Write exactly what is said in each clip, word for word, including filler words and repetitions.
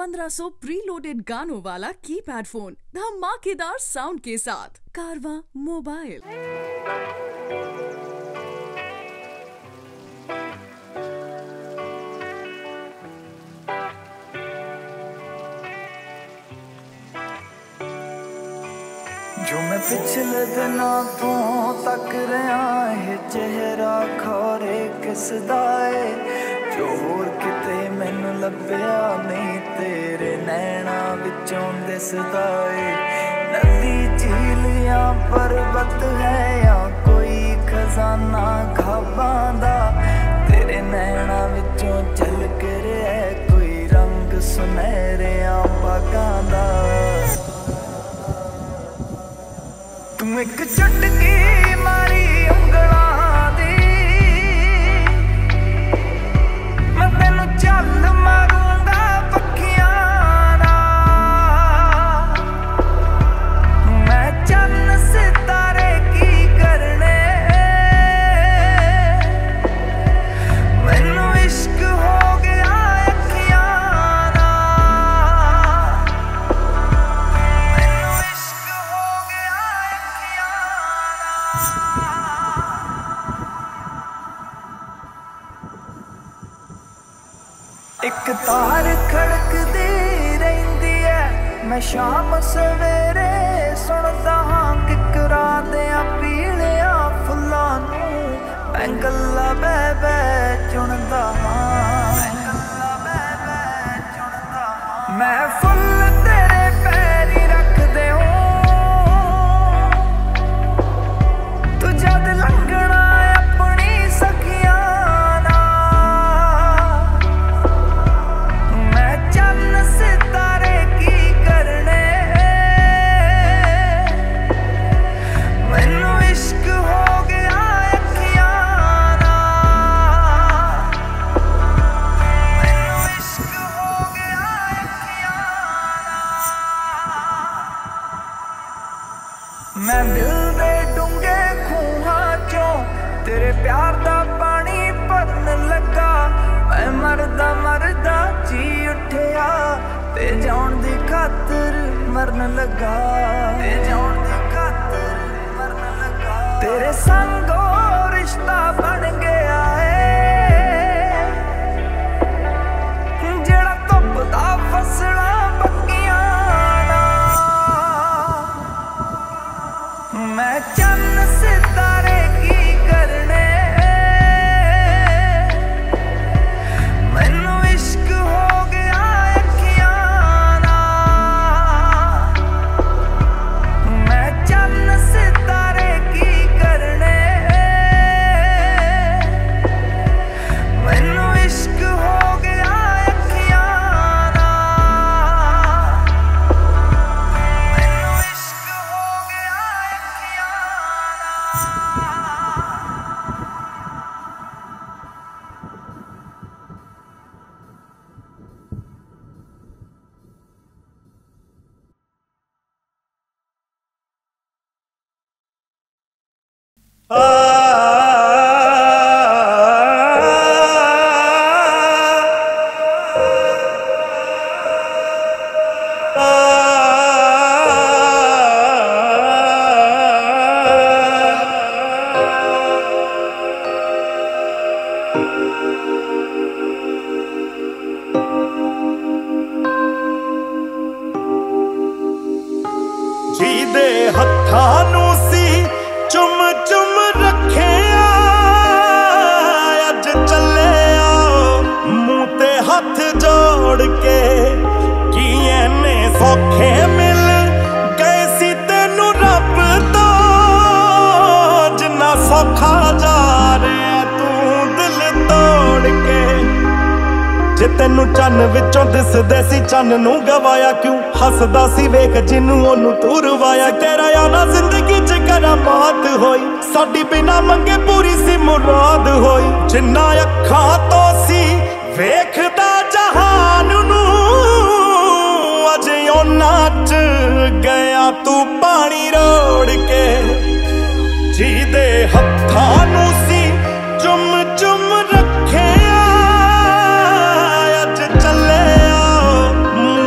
पंद्रह सौ प्रीलोडेड गानों वाला कीपैड फोन धमाकेदार साउंड के साथ कारवा मोबाइल। जो मैं पिछले दिनों तू तक रहा है चेहरा खोरे किसदाए जो होर किते मैनू लभ्या नहीं तेरे नैना विचों दिसदाए। नदी झील या पर्वत है या कोई खजाना खाबांदा तेरे नैना विचों झलक रहा है कोई रंग सुनहरे या बागांदा। एक चुटकी मारी उंगलां दी मैं तेनू चल मारूंगा पखियां नाल मैं चन्न सितारे की करने मैनू इश्क हो गया अखियां नाल मैनू इश्क हो गया। एक तार खड़कदी रहिंदी है मैं शाम सवेरे सुनदा हां किकरा दियां पीलियां फुल्लां नूं मैं गल्ला बह बह चुनदा हां मैं फुल तेरे पैरी रख दे जद लंघना अपनी सखियां मैं दिल दे डूंगे खूहां चों तेरे प्यार दा पानी भरन लगा मैं मरदा मरदा जी उठिया ते जान दी खातर मरन लगा ते जान दी खातर मरन लगा। तेरे संग ओ रिश्ता बन गया है जेड़ा धुप दा फसला पक्कियां मैं चन्न सितारे की करने मैनू इश्क हो गया अखियां नाल मैं चन्न सितारे की करने मैनू इश्क हो गया अखियां नाल मैनू इश्क हो गया अखियां नाल। जिदे हत्थां नूं सी चुम चुम रखेया अज चले आओ मुँह ते हथ जोड़ के किए ने सौखे मिल गए सी तेनू रब तो जिन्ना सौखा जा रहा तू दिल तोड़ के। जे तेनू चन्न विचों दिसदे सी चन्न नूं गवाया क्यों हसदा सी वेख जिन्नू ओनू तू रवाया तेरा आना जिंदगी च करामात होई साडी बिना मंगे पूरी सी मुराद होई। जिन्ना अखां तो सी वेखदा जहान नू अजे ओना च गया तू पानी रोड़ के। जिदे हत्थां नू सी चुम चुम रखेया अज चले आओ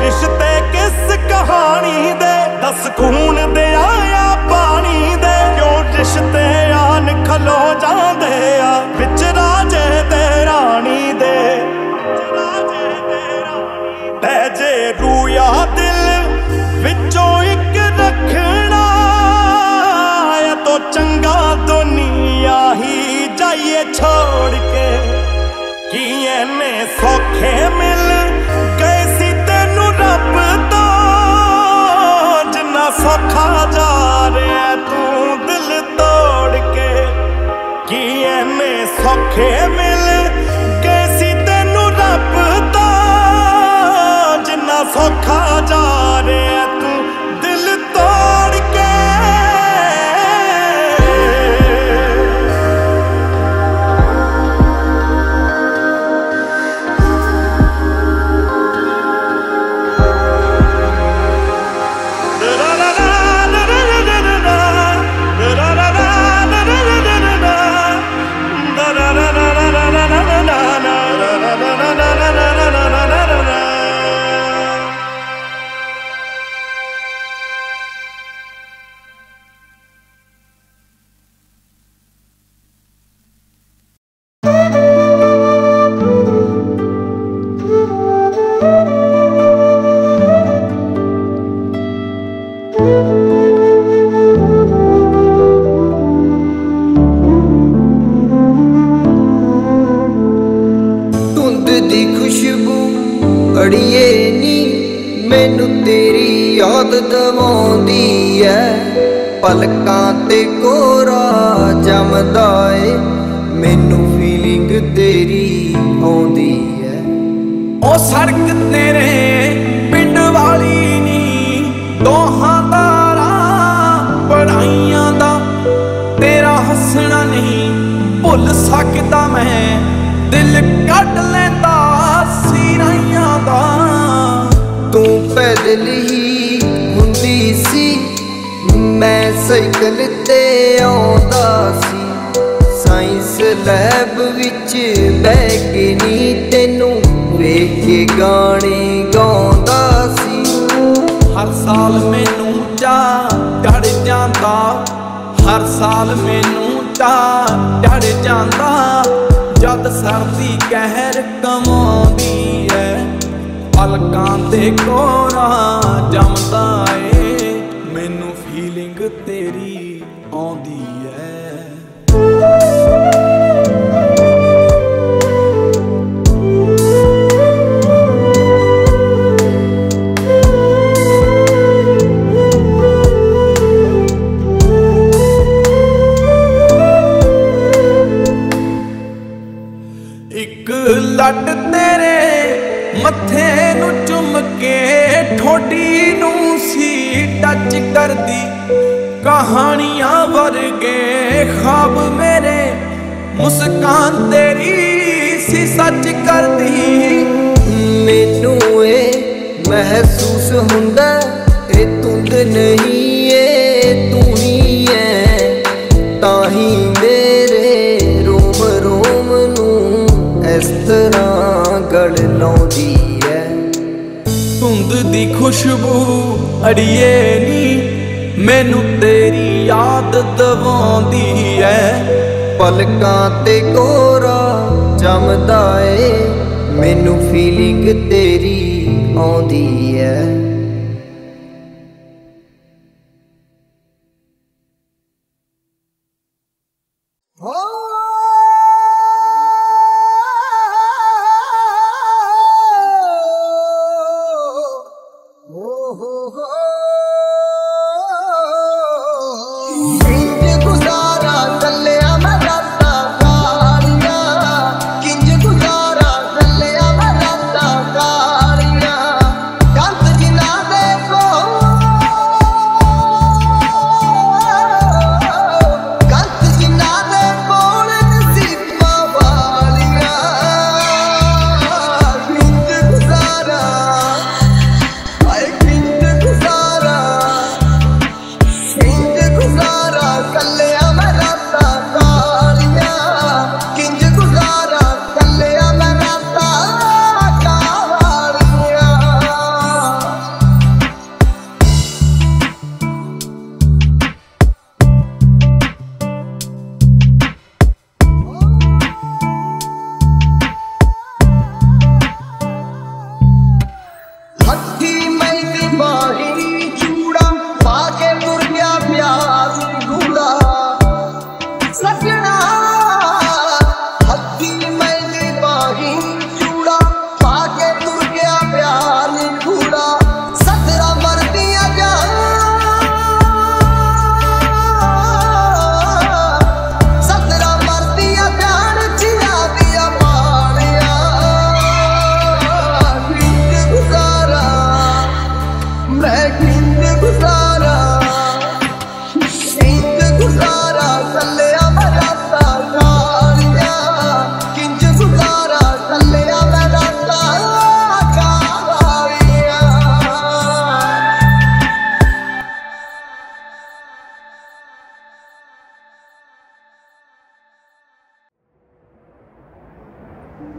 रिश्ते किस कहानी दे, दस खून दे आया पानी दे, क्यों रिश्ते आन खलो जांदे आ विच राजे ते रानी दे। लहजे रूया दिल विचों एक रखना, या तो चंगा दुनिया ही जाइए छोड़ के, किए ने सौखे मिल गए सी तेनू रब तो, जिन्ना सौखा जा रहा तू दिल तोड़ के, किए ने सौखे मिल गए सी तेनू रब तो, जिन्ना सौखा जा रहा तू दिल तोड़ के।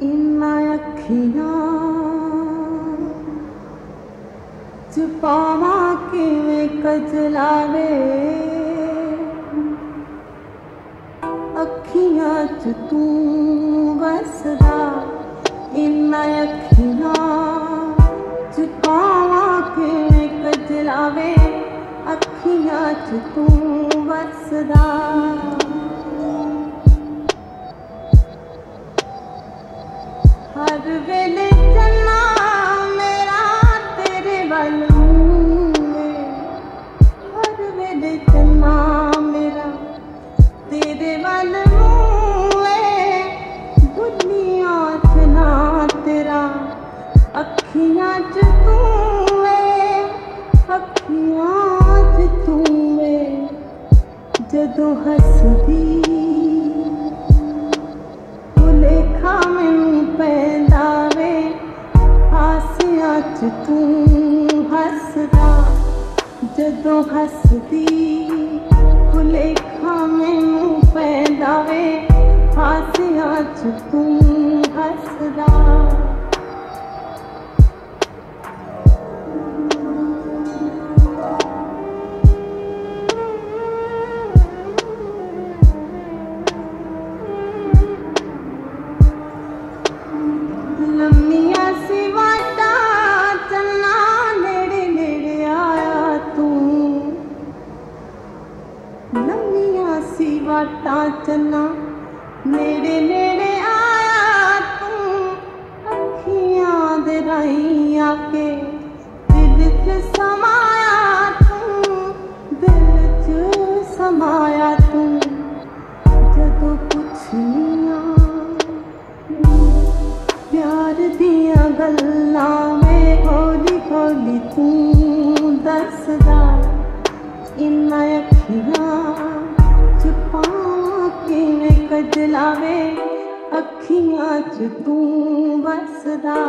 इन अखियां छुपावा के में कजलावे अखियां तू बसरा इन अखियां छुपावा के में कजलावे अखियां तू बसरा हर वेले चलना मेरा तेरे बल में हर वेले चलना मेरा तेरे बल में दुनिया चना तेरा अखियां च तू है अखियां च तू है जदों हसदी लेखा में पैदावे हासिया च तू हसदा जदों हसदी लेखा में पैदावे हासिया च तू हसदा वाटा चना नेड़े नेड़े आया तू अखियां दे राहीं आके दिल च समाया तू दिल च समाया तू जदों पुछिया प्यार दियां गल्लां में हौली हौली तू दसदा इन्ना अखियां कजलावे अखियां च तू बसदा।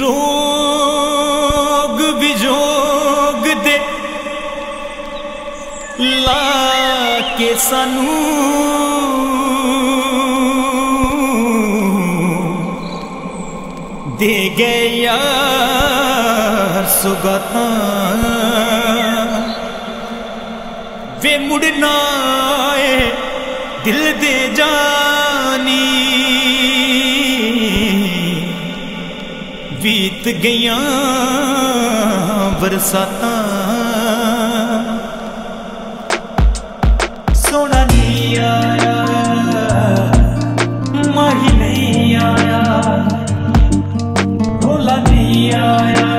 रोग विजोग दे ला के सानू दे गया सुगता वे मुड़ना है दिल दे जानी बीत गया बरसाता सोना नहीं आया माही नहीं आया भोला नहीं आया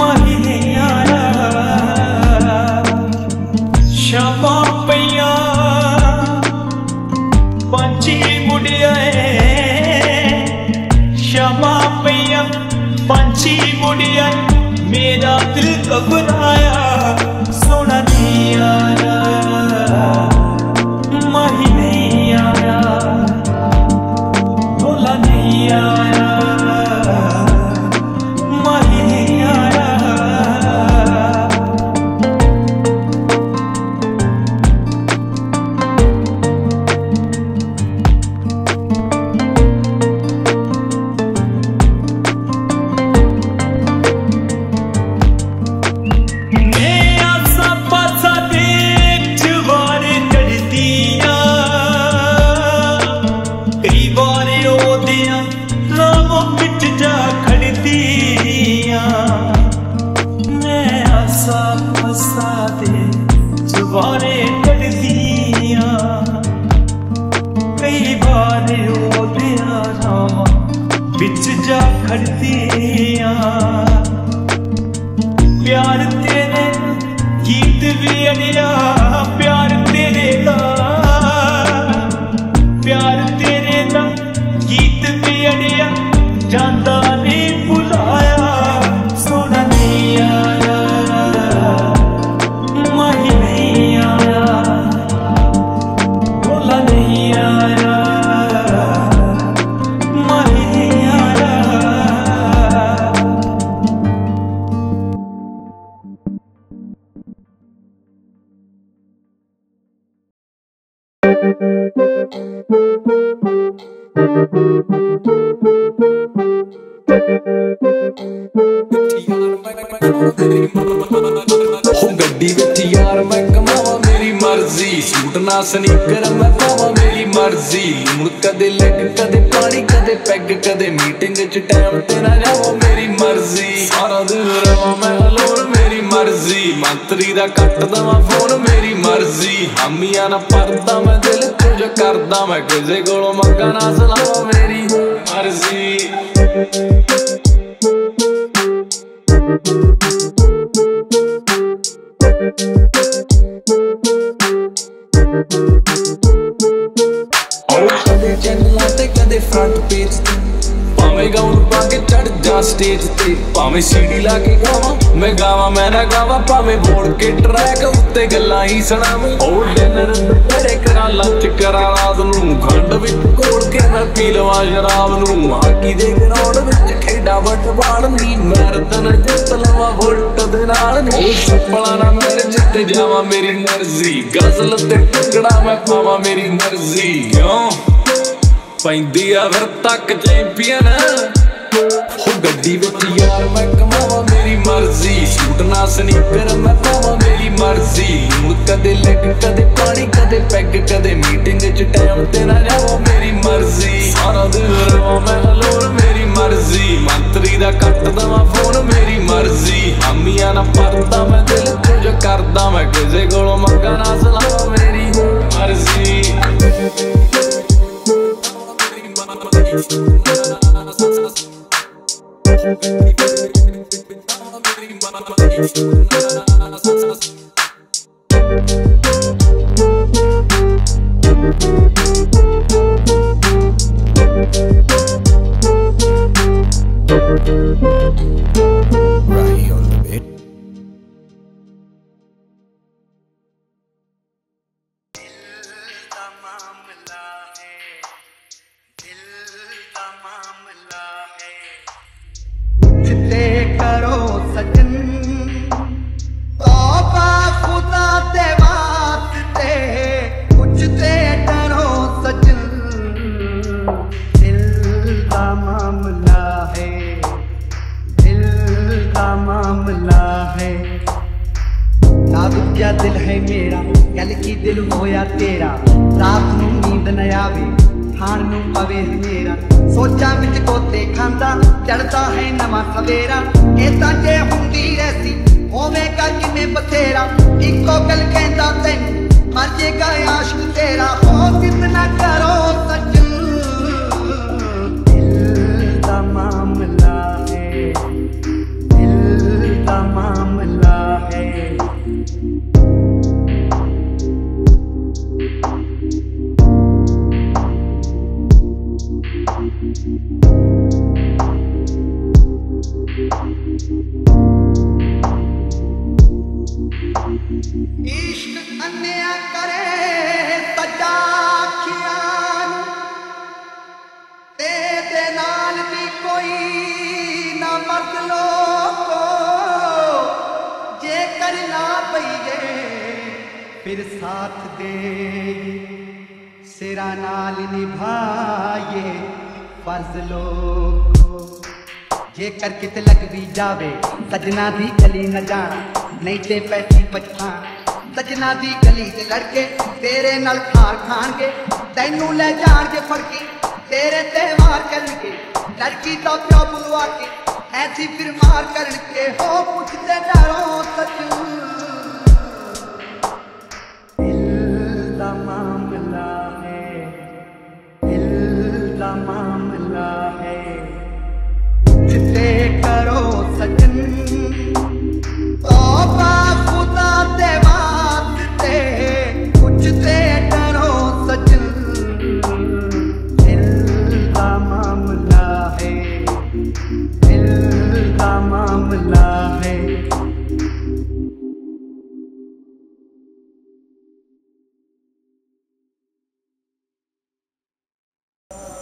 माही नहीं आया शामा पैया पंछी मुड़िया पंछी मुड़िया मेरा दिल घबराया सोना नहीं आया माही नहीं आया भोला नहीं आया माही नहीं आया गावा स्टेज ते भावे सीढ़ी लाके गावा मैं गावा मैं ना गावा भावे मोड़ के ट्रैक उत्ते गल्लां ही सुनावे ओ डिनर तेरे करा लंच करा रात नूं खंड विच घोल के मैं पी लवां शराब नूं हाकी दे ग्राउंड विच खेडा बटवाड़ नी मैराथन जित लवां वोट दे नाल नी ओ सपना ना मेरे जिते जावां मेरी मर्जी गजल ते टुकड़ा मैं पावां मेरी मर्जी क्यों पैंदी आ फिर तक चैंपियन गड्डी विच यार मैं कमावा मेरी मर्जी सूट ना स्नीकर मैं पावा मेरी मर्जी कदे लग कदे पानी कदे पैग कदे मीटिंग च टाइम ते ना जावा मेरी मर्जी सारा दिन रवां मैं हलोर मेरी मर्जी मंत्री दा कट दवां फोन मेरी मर्जी हामीयां ना परदा मैं दिल तुझे करदा मैं किसे कोलों मंगा ना सलाह मेरी मर्जी Right on the bit. Dil da mamla hai, dil da mamla hai. जिते करो सजन तौबा खुदा दे वास्ते पूछते करो सजन दिल का मामला है दिल का मामला है नाजुक क्या दिल है मेरा कल की दिल होया तेरा रात नू नींद न आवे खान नू पवे मेरा सोचा विच कोते खांदा चढ़ता है नवा सवेरा कहता जे हुंदी ऐसी होवेगा किन्ने बथेरा इको गल कहता तैन मर जेगा आशिक तेरा हो कितना करो सजन दिल दा मामला है दिल दा मामला है इश्क अन्या करे सजा अखियां तेरे नाल भी कोई ना मसलो को जे करना पईए फिर साथ दे सिरा नाल निभाए फर्ज लोग जे कर किते लग भी जावे सजना दी गली न जाना नहीं ते पैसी पछाण सजना दी गली ते लड़के तेरे नाल खार खाणगे तैनू ले जाणगे फड़के तेरे त्यौहार करनगे लड़की दा प्यो बुलवा के ऐसी फिर मार करनगे हो पुछदे डरो सच दिल दा मामला है दिल दा मामला है जिते करो सजन तौबा खुदा दे वास्ते पूछते डरो सजन दिल दा मामला है दिल दा मामला है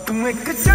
तुम एक